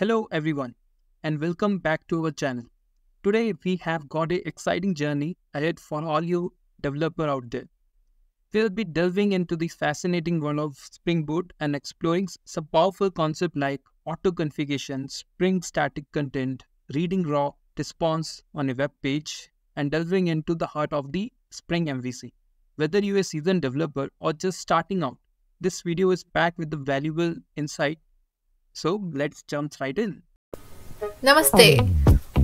Hello everyone and welcome back to our channel. Today we have got an exciting journey ahead for all you developers out there. We'll be delving into the fascinating world of Spring Boot and exploring some powerful concepts like auto configuration, Spring static content, reading raw response on a web page, and delving into the heart of the Spring MVC. Whether you're a seasoned developer or just starting out, this video is packed with the valuable insight. So let's jump right in. Namaste.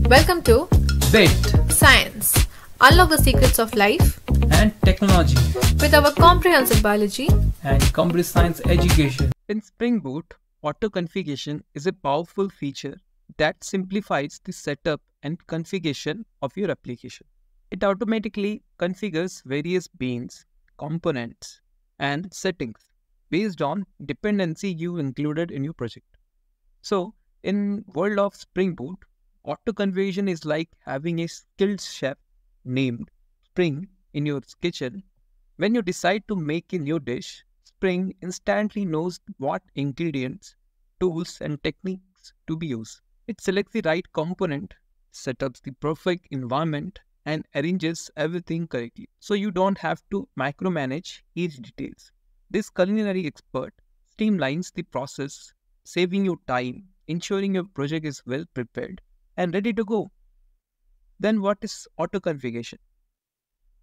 Welcome to Bit Science. Unlock the secrets of life and technology with our comprehensive biology and comprehensive science education. In Spring Boot, auto configuration is a powerful feature that simplifies the setup and configuration of your application. It automatically configures various beans, components, and settings based on dependency you included in your project. So, in world of Spring Boot, auto configuration is like having a skilled chef named Spring in your kitchen. When you decide to make a new dish, Spring instantly knows what ingredients, tools, and techniques to be used. It selects the right component, sets up the perfect environment, and arranges everything correctly, so you don't have to micromanage each detail. This culinary expert streamlines the process, saving you time, ensuring your project is well prepared and ready to go. Then what is auto configuration?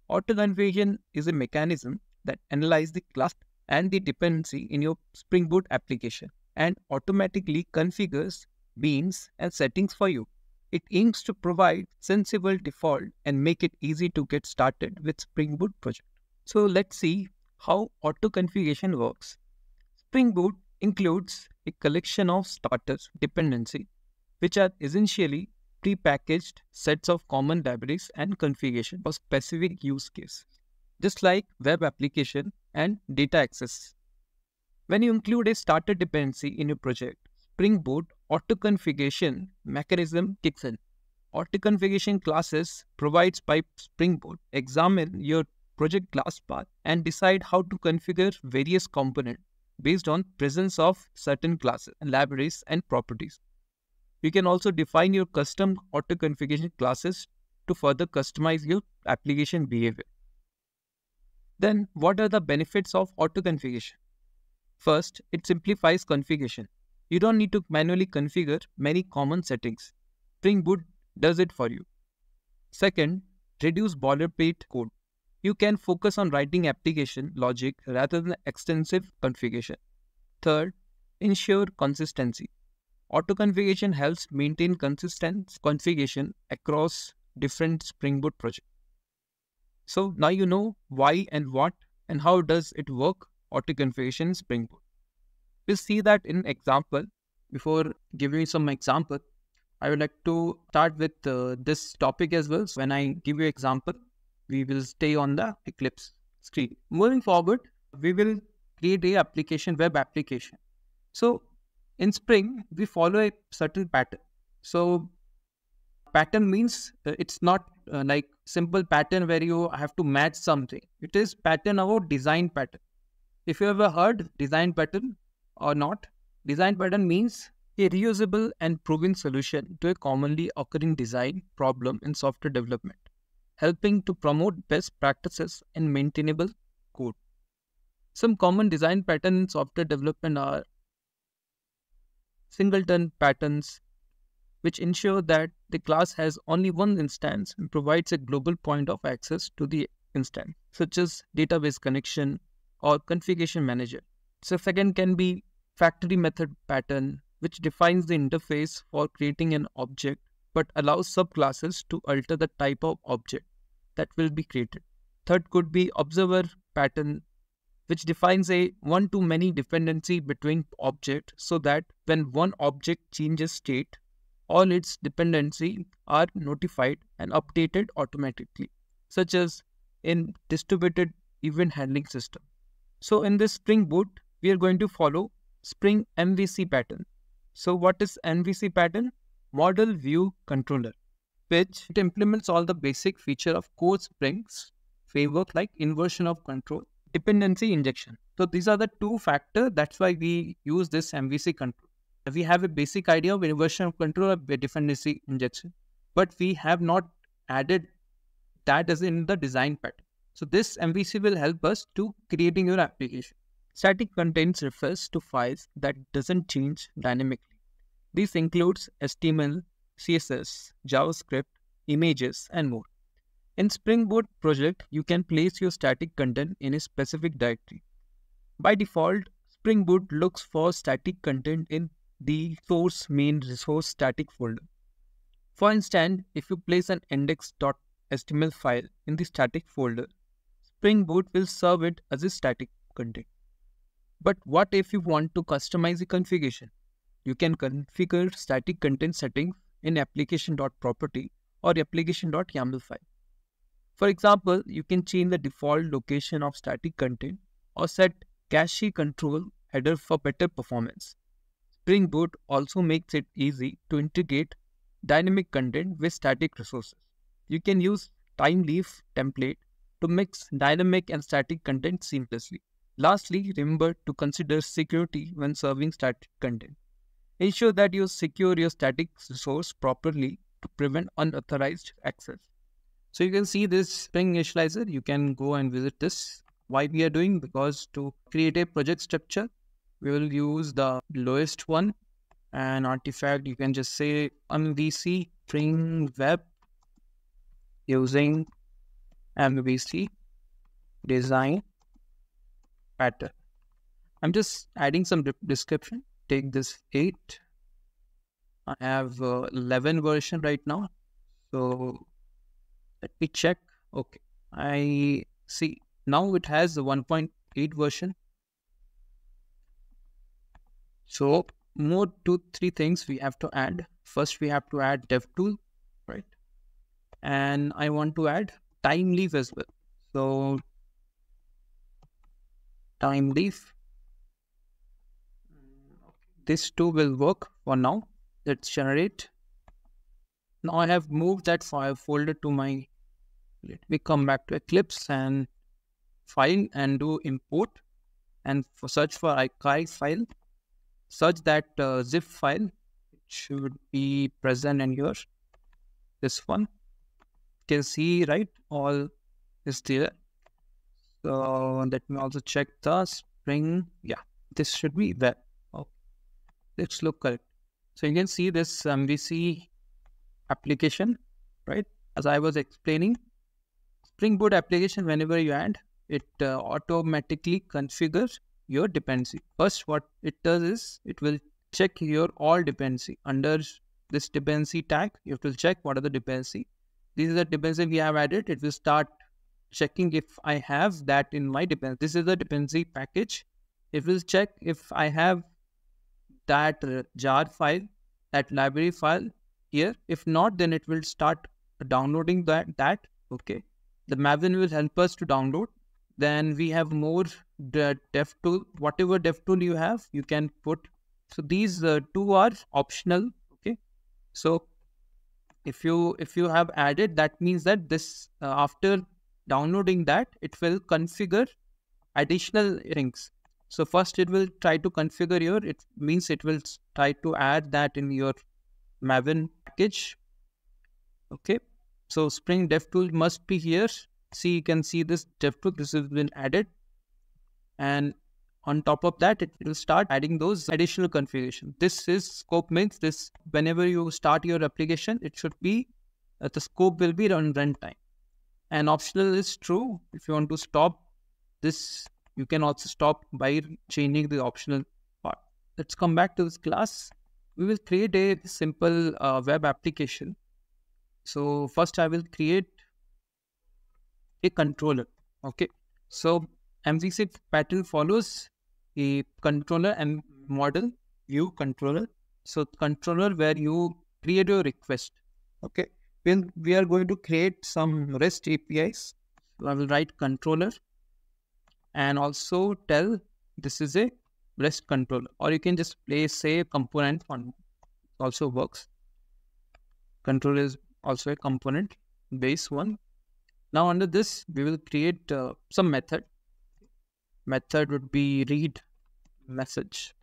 Auto configuration is a mechanism that analyzes the cluster and the dependency in your Spring Boot application and automatically configures beans and settings for you. It aims to provide sensible default and make it easy to get started with Spring Boot project. So let's see how auto configuration works. Spring Boot includes a collection of starters dependency, which are essentially prepackaged sets of common libraries and configuration for specific use case, just like web application and data access. When you include a starter dependency in your project, Spring Boot auto configuration mechanism kicks in. Auto configuration classes provides by Spring Boot examine your project class path and decide how to configure various components based on presence of certain classes, libraries, and properties. You can also define your custom auto configuration classes to further customize your application behavior. Then, what are the benefits of auto configuration? First, it simplifies configuration. You don't need to manually configure many common settings. Spring Boot does it for you. Second, reduce boilerplate code. You can focus on writing application logic rather than extensive configuration. Third, ensure consistency. Auto configuration helps maintain consistent configuration across different Spring Boot projects. So now you know why and what and how does it work, auto configuration in Spring Boot. We'll see that in example. Before giving you some example, I would like to start with this topic as well. So when I give you example, we will stay on the Eclipse screen. Moving forward, we will create a application, web application. So in Spring, we follow a certain pattern. So pattern means it's not like simple pattern where you have to match something. It is pattern about design pattern. If you ever heard design pattern or not, design pattern means a reusable and proven solution to a commonly occurring design problem in software development, helping to promote best practices and maintainable code. Some common design patterns in software development are singleton patterns, which ensure that the class has only one instance and provides a global point of access to the instance, such as database connection or configuration manager. So second can be factory method pattern, which defines the interface for creating an object but allows subclasses to alter the type of object that will be created. Third could be observer pattern, which defines a one-to-many dependency between objects so that when one object changes state, all its dependencies are notified and updated automatically, such as in distributed event handling system. So in this Spring Boot, we are going to follow Spring MVC pattern. So what is MVC pattern? Model View Controller, which it implements all the basic features of core Spring's framework like inversion of control, dependency injection. So these are the two factors, that's why we use this MVC control. we have a basic idea of inversion of control by dependency injection, but we have not added that as in the design pattern. So this MVC will help us to creating your application. Static contains refers to files that doesn't change dynamically. This includes HTML, CSS, JavaScript, images, and more. In Spring Boot project, you can place your static content in a specific directory. By default, Spring Boot looks for static content in the source main resource static folder. For instance, if you place an index.html file in the static folder, Spring Boot will serve it as a static content. But what if you want to customize the configuration? You can configure static content settings in application.property or application.yaml file. For example, you can change the default location of static content or set cache control header for better performance. Spring Boot also makes it easy to integrate dynamic content with static resources. You can use Thymeleaf template to mix dynamic and static content seamlessly. Lastly, remember to consider security when serving static content. Ensure that you secure your static resource properly to prevent unauthorized access. So you can see this Spring initializer. You can go and visit this. Why we are doing? Because to create a project structure, we will use the lowest one. And artifact, you can just say MVC Spring Web using MVC design pattern. I'm just adding some description. Take this 8. I have 11 version right now. So let me check. Okay. I see now it has the 1.8 version. So more 2-3 things we have to add. First, we have to add DevTool, right? And I want to add Thymeleaf as well. So Thymeleaf. This two will work for now. Let's generate. Now I have moved that file folder to my, let me come back to Eclipse and file and do import and for search for archive file. Search that zip file. It should be present in here. This one. You can see, right? All is there. So let me also check the Spring. Yeah, this should be there. Let's look correct. So you can see this MVC application, right? As I was explaining, Spring Boot application, whenever you add, it automatically configures your dependency. First, what it does is it will check your all dependency. Under this dependency tag, you have to check what are the dependency. This is the dependency we have added. It will start checking if I have that in my dependency. This is the dependency package. It will check if I have that jar file, that library file here. If not, then it will start downloading that. Okay. The Maven will help us to download. Then we have more DevTool. Whatever DevTool you have, you can put. So these two are optional. Okay. So if you have added, that means that this after downloading that, it will configure additional things. So first it will try to configure your, it means it will try to add that in your Maven package. Okay. So Spring DevTool must be here. See, you can see this DevTool, this has been added. And on top of that, it will start adding those additional configuration. This is scope means this, whenever you start your application, it should be, the scope will be on runtime. And optional is true. If you want to stop this, you can also stop by changing the optional part. Let's come back to this class. We will create a simple web application. So first I will create a controller. Okay. So MVC pattern follows a controller and model view controller. So controller where you create your request. Okay. Then we are going to create some REST APIs. So I will write controller. And also tell this is a REST controller, or you can just place a component on. Also works. Controller is also a component base one. Now under this we will create some method. Method would be read message.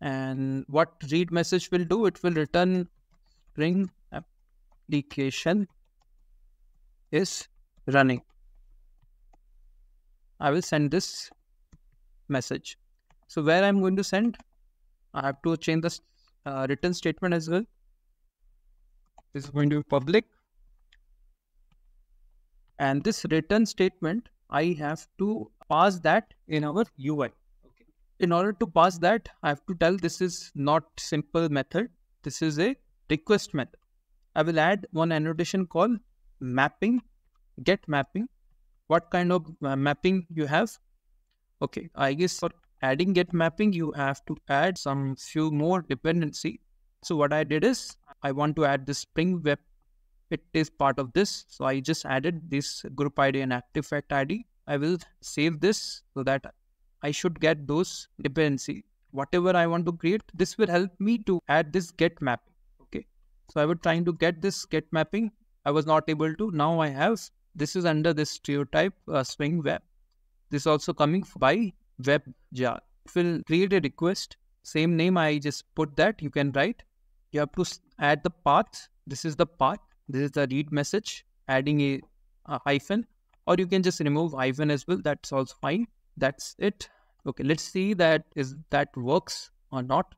And what read message will do, it will return ring application is running. I will send this message. So where I'm going to send, I have to change the return statement as well. This is going to be public. And this return statement, I have to pass that in our UI. Okay. In order to pass that, I have to tell this is not simple method. This is a request method. I will add one annotation called mapping, get mapping. What kind of mapping you have? Okay, I guess for adding get mapping, you have to add some few more dependency. So what I did is I want to add the Spring web. It is part of this. So I just added this group ID and artifact ID. I will save this so that I should get those dependency. Whatever I want to create, this will help me to add this get mapping. Okay. So I was trying to get this get mapping. I was not able to. Now I have, this is under this stereotype Spring web. This is also coming by web jar. It will create a request. Same name. I just put that. You can write. You have to add the path. This is the path. This is the read message, adding a hyphen, or you can just remove hyphen as well. That's also fine. That's it. Okay, let's see that is that works or not.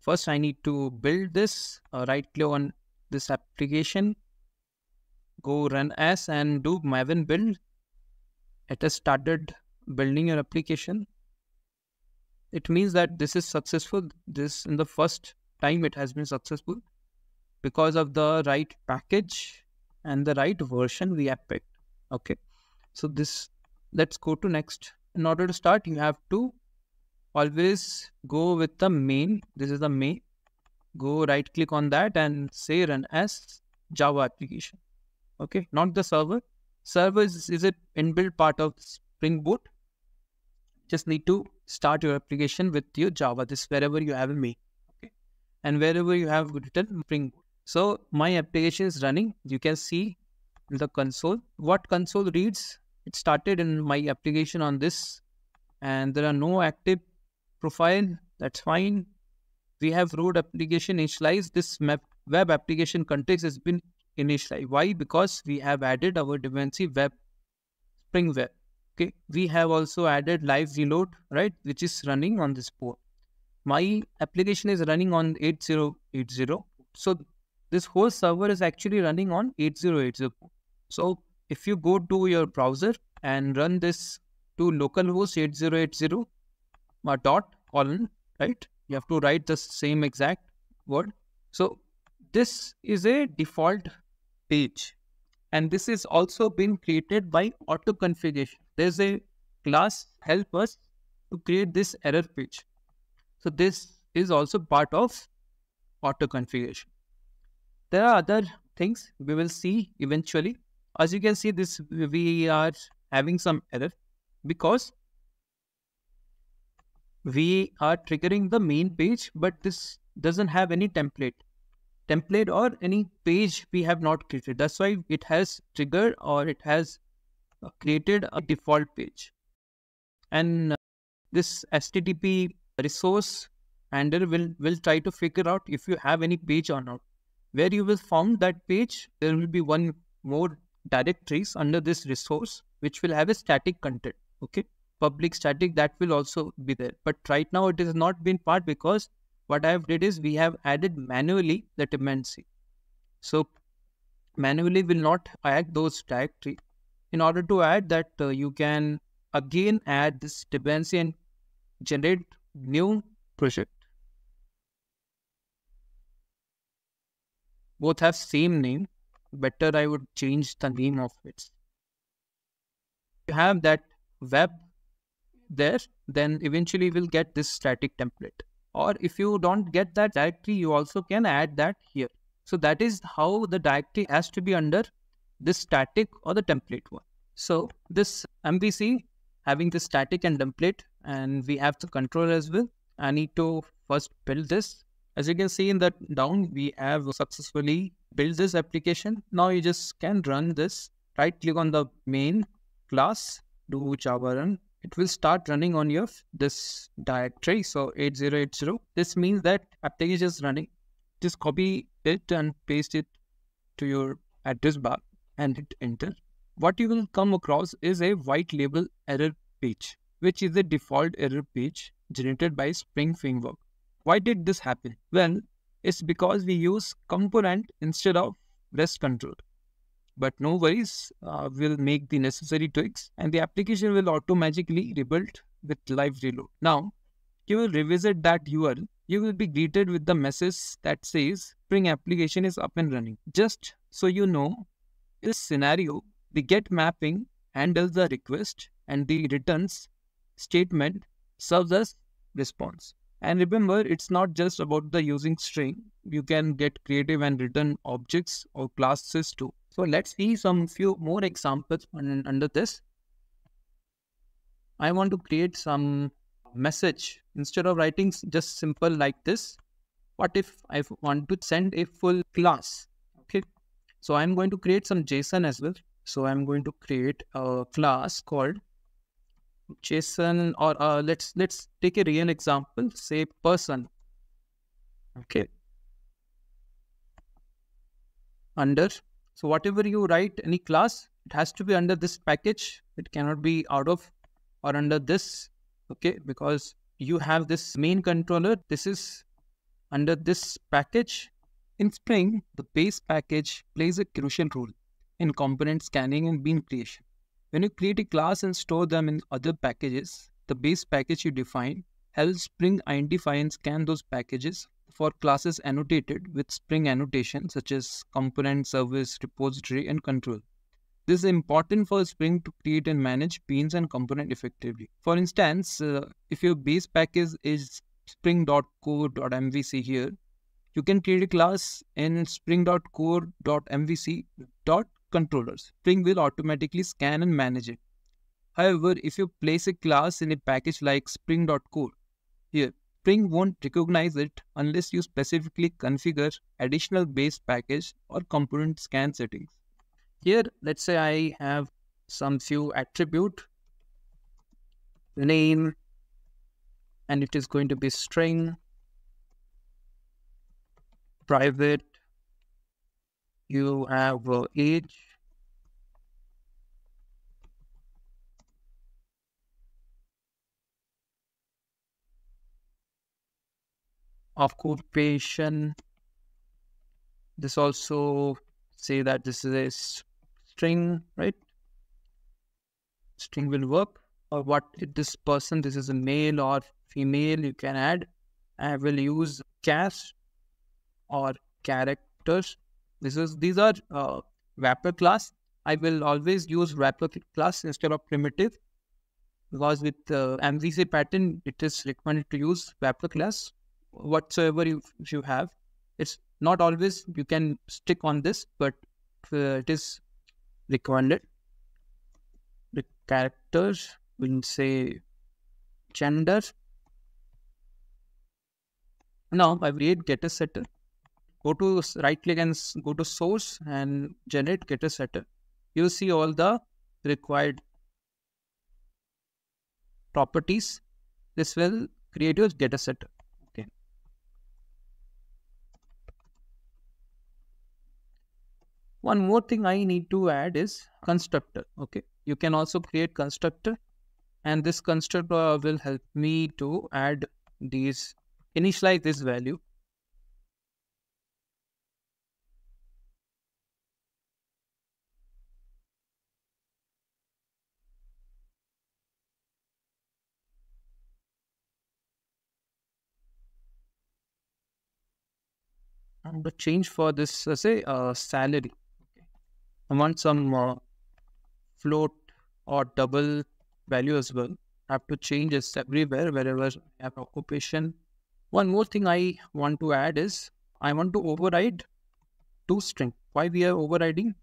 First, I need to build this. Right click on this application, go run as and do Maven build. It has started building your application. It means that this is successful. This in the first time it has been successful. Because of the right package and the right version we have picked. Okay. So this, let's go to next. In order to start, you have to always go with the main. This is the main. Go right click on that and say run as Java application. Okay. Not the server. Server is an inbuilt part of Spring Boot. Just need to start your application with your Java. This wherever you have a main. Okay. And wherever you have written Spring Boot. So my application is running. You can see the console. What console reads? It started in my application on this. And there are no active profile. That's fine. We have road application initialized. This web application context has been initialized. Why? Because we have added our dependency web, Spring web. Okay. We have also added live reload, right? Which is running on this port. My application is running on 8080. So this whole server is actually running on 8080. So if you go to your browser and run this to localhost 8080 .colon, right? You have to write the same exact word. So this is a default page. And this is also been created by auto configuration. There's a class help us to create this error page. So this is also part of auto configuration. There are other things we will see eventually. As you can see, this we are having some error because we are triggering the main page, but this doesn't have any template or any page we have not created. That's why it has triggered or it has created a default page. And this HTTP resource handler will try to figure out if you have any page or not. Where you will find that page, there will be one more directories under this resource, which will have a static content. Okay. Public static, that will also be there. But right now it is not been part because what I have did is we have added manually the dependency. So manually will not add those directory. In order to add that, you can again add this dependency and generate new project. Both have same name. Better I would change the name of it. You have that web there, then eventually we'll get this static template. Or if you don't get that directory, you also can add that here. So that is how the directory has to be under this static or the template one. So this MVC having the static and template, and we have the controller as well. I need to first build this. As you can see in the down, we have successfully built this application. Now you just can run this. Right click on the main class, do Java run. it will start running on your this directory. So 8080. This means that application is running. Just copy it and paste it to your address bar and hit enter. What you will come across is a white label error page, which is the default error page generated by Spring Framework. Why did this happen? Well, it's because we use component instead of REST control. But no worries, we'll make the necessary tweaks and the application will automatically rebuild with live reload. Now, you will revisit that URL. You will be greeted with the message that says Spring application is up and running. Just so you know, in this scenario, the get mapping handles the request and the returns statement serves as response. And remember, it's not just about the using string. You can get creative and return objects or classes too. So let's see some few more examples under this. I want to create some message. Instead of writing just simple like this, what if I want to send a full class? Okay. So I'm going to create some JSON as well. So I'm going to create a class called JSON, or let's take a real example, say person. Okay. Under, so whatever you write any class, it has to be under this package. It cannot be out of or under this. Okay, because you have this main controller. This is under this package. In Spring, the base package plays a crucial role in component scanning and bean creation. When you create a class and store them in other packages, the base package you define helps Spring identify and scan those packages for classes annotated with Spring annotation such as component, service, repository, and control. This is important for Spring to create and manage beans and component effectively. For instance, if your base package is spring.core.mvc here, you can create a class in spring.core.mvc.controllers. Spring will automatically scan and manage it. However, if you place a class in a package like spring.core here, Spring won't recognize it unless you specifically configure additional base package or component scan settings. Here, let's say I have some few attribute, name, and it is going to be string, private. You have age, occupation. This also say that this is a string, right? String will work. Or what if this person, this is a male or female, you can add. I will use chars or characters. These are wrapper class. I will always use wrapper class instead of primitive because with MVC pattern, it is recommended to use wrapper class. Whatsoever you have, it's not always you can stick on this, but it is recommended. The characters will say gender. Now I create getter setter. Go to right click and go to source and generate getter setter. You'll see all the required properties. This will create your getter setter. Okay. One more thing I need to add is constructor. Okay. You can also create constructor, and this constructor will help me to add these, initialize this value. I'm going to change for this, say, salary. Okay. I want some float or double value as well. I have to change this everywhere, wherever I have occupation. One more thing I want to add is I want to override toString. Why we are overriding?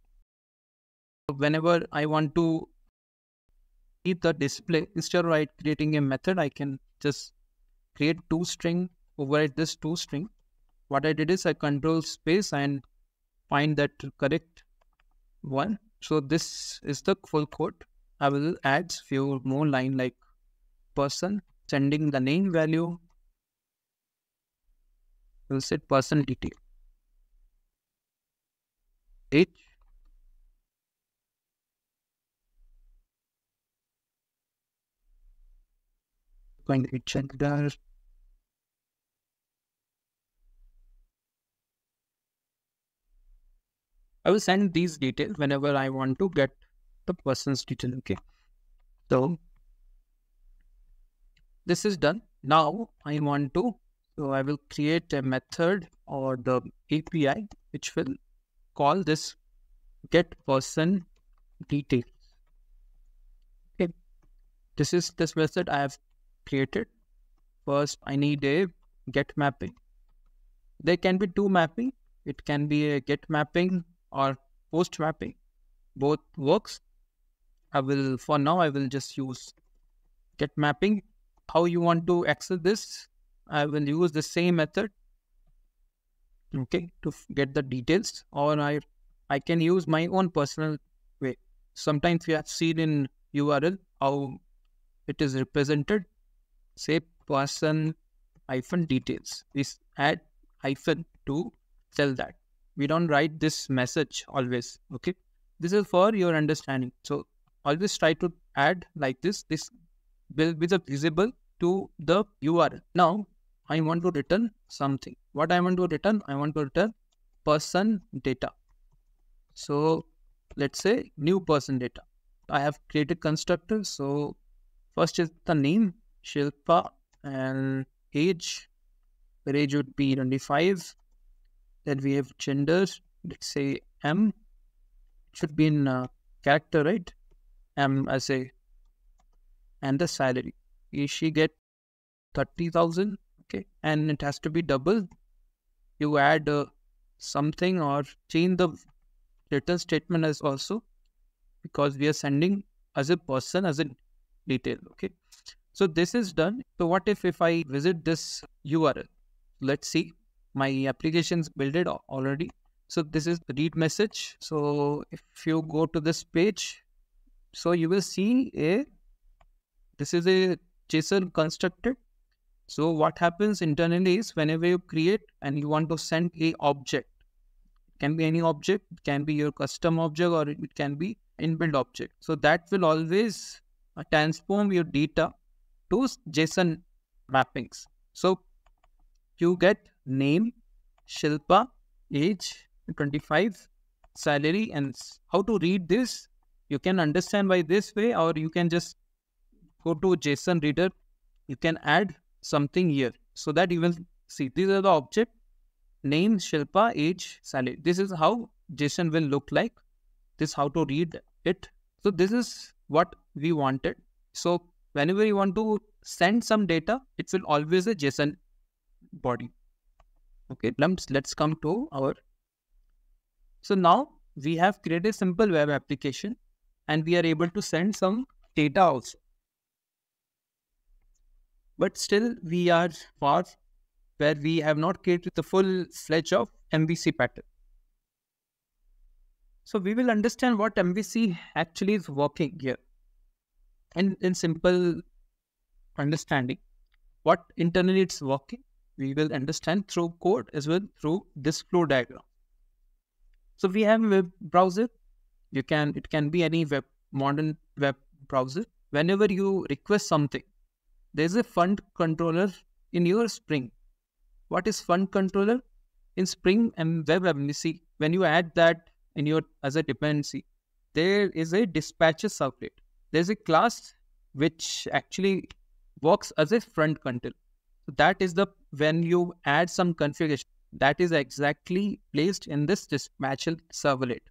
Whenever I want to keep the display, instead of creating a method, I can just create toString, override this toString. What I did is I control space and find that correct one. So this is the full code. I will add few more line like person, sending the name value. We'll set person detail. H. Going to check that. I will send these details whenever I want to get the person's detail. Okay. So this is done. Now I want to, so I will create a method or the API, which will call this get person details. Okay. This is this method I have created. First, I need a get mapping. There can be two mapping. It can be a get mapping or post mapping, both works. I will, for now, I will just use get mapping. How you want to access this? I will use the same method, okay, to get the details, or I can use my own personal way. Sometimes we have seen in URL how it is represented. Say person hyphen details. We add hyphen to sell that. We don't write this message always. Okay. This is for your understanding. So always try to add like this. This will be the visible to the URL. Now I want to return something. What I want to return? I want to return person data. So let's say new person data. I have created constructor. So first is the name Shilpa and age. The age would be 25. Then we have gender, let's say M. It should be in character, right? M as a, and the salary. She get 30,000, okay, and it has to be double. You add something or change the return statement as also, because we are sending as a person as a detail, okay. So this is done. So what if I visit this URL? Let's see. My application's built already. So this is the read message. So if you go to this page, so you will see a, this is a JSON constructed. So what happens internally is whenever you create and you want to send a object, it can be any object, it can be your custom object or it can be inbuilt object. So that will always transform your data to JSON mappings. So you get name, Shilpa, age, 25, salary, and how to read this. You can understand by this way, or you can just go to JSON reader. You can add something here so that you will see. These are the object, name, Shilpa, age, salary. This is how JSON will look like. This is how to read it. So this is what we wanted. So whenever you want to send some data, it will always a JSON body. Okay, let's come to our. So now we have created a simple web application and we are able to send some data also. But still we are far where we have not created the full fledged of MVC pattern. So we will understand what MVC actually is working here. And in simple understanding, what internally it's working, we will understand through code as well through this flow diagram. So we have a web browser. You can, it can be any web, modern web browser. Whenever you request something, there's a fund controller in your Spring. What is fund controller? In Spring and Web MVC, when you add that in your as a dependency, there is a dispatcher servlet. There's a class which actually works as a front controller. So that is the, when you add some configuration, that is exactly placed in this dispatcher servlet.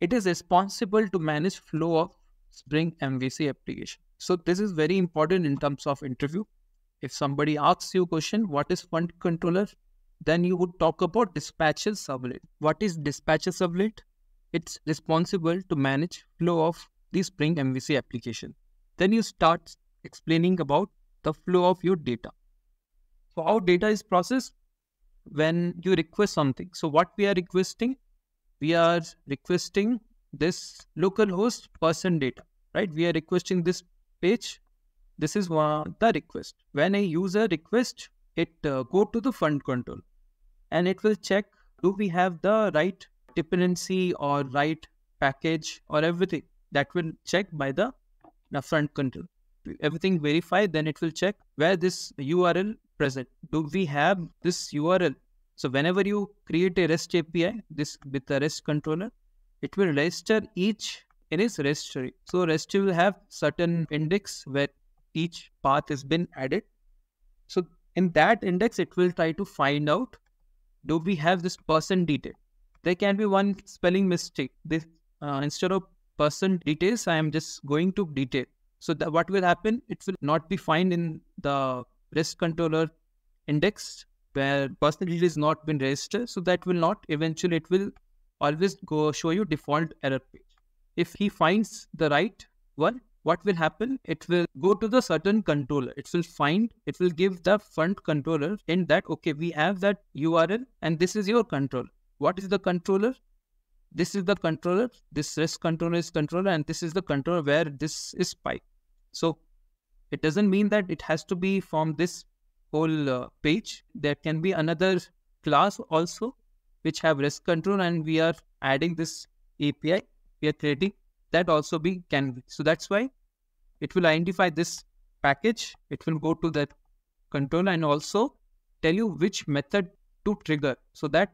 It is responsible to manage flow of Spring MVC application. So this is very important in terms of interview. If somebody asks you a question, what is front controller? Then you would talk about dispatcher servlet. What is dispatcher servlet? It's responsible to manage flow of the Spring MVC application. Then you start explaining about the flow of your data. So how data is processed when you request something. So what we are requesting this localhost person data, right? We are requesting this page This is the request. When a user requests, it go to the front control and it will check, do we have the right dependency or right package or everything. That will check by the front control. Everything verified, then it will check where this URL present. Do we have this URL? So whenever you create a REST API, this with the REST controller, it will register each in its registry. So REST will have certain index where each path has been added. So in that index, it will try to find out, do we have this person detail? There can be one spelling mistake. This instead of person details, I am just going to detail. So that what will happen, it will not be found in the REST controller index where person detail is not been registered. So that will not, eventually it will always go show you default error page. If he finds the right one, what will happen? It will go to the certain controller. It will find, it will give the front controller in that, okay, we have that URL and this is your controller. What is the controller? This is the controller. This REST controller is controller and this is the controller where this is pipe. So it doesn't mean that it has to be from this whole page. There can be another class also which have REST control and we are adding this API. We are creating that also be can be. So that's why it will identify this package. It will go to that control and also tell you which method to trigger. So that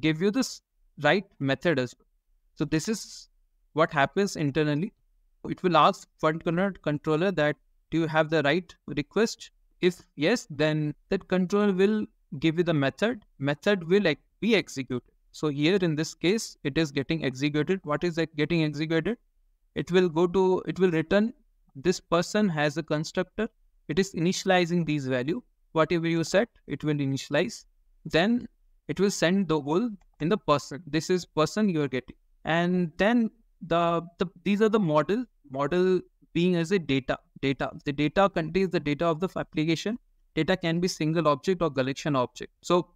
give you this right method as well. So this is what happens internally. It will ask front controller that do you have the right request? If yes, then that controller will give you the method. Method will be executed. So here in this case, it is getting executed. What is that getting executed? It will go to, it will return this person has a constructor. It is initializing these value. Whatever you set, it will initialize. Then it will send the whole in the person. This is person you are getting. And then these are the model. Model being as a data. The data contains the data of the application. Data can be single object or collection object. So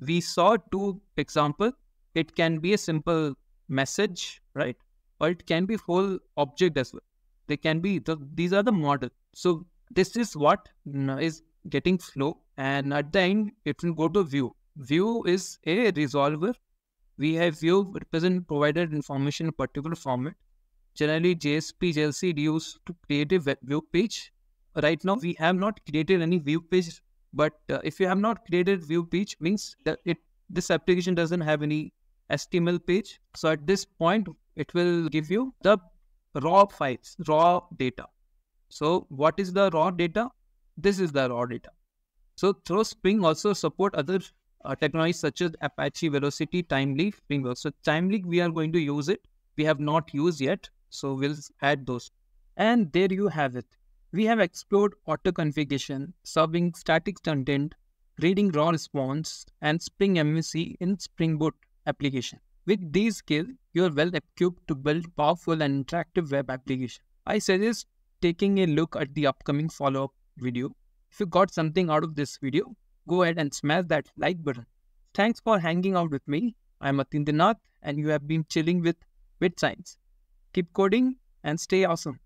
we saw two examples. It can be a simple message, right? Or it can be whole object as well. They can be, these are the model. So this is what is getting flow. And at the end, it will go to view. View is a resolver. We have view represent provided information in a particular format. Generally, JSP, JLC used to create a web view page. Right now, we have not created any view page. But if you have not created view page, means that this application doesn't have any HTML page. So at this point, it will give you the raw files, raw data. So what is the raw data? This is the raw data. So through Spring also support other technologies such as Apache Velocity, Thymeleaf, Spring Boot. So Thymeleaf, we are going to use it. We have not used yet. So we'll add those. And there you have it. We have explored auto-configuration, serving static content, reading raw response, and Spring MVC in Spring Boot application. With these skills, you are well equipped to build powerful and interactive web applications. I suggest taking a look at the upcoming follow-up video. If you got something out of this video, go ahead and smash that like button. Thanks for hanging out with me. I'm Atindinath and you have been chilling with Bit Science. Keep coding and stay awesome.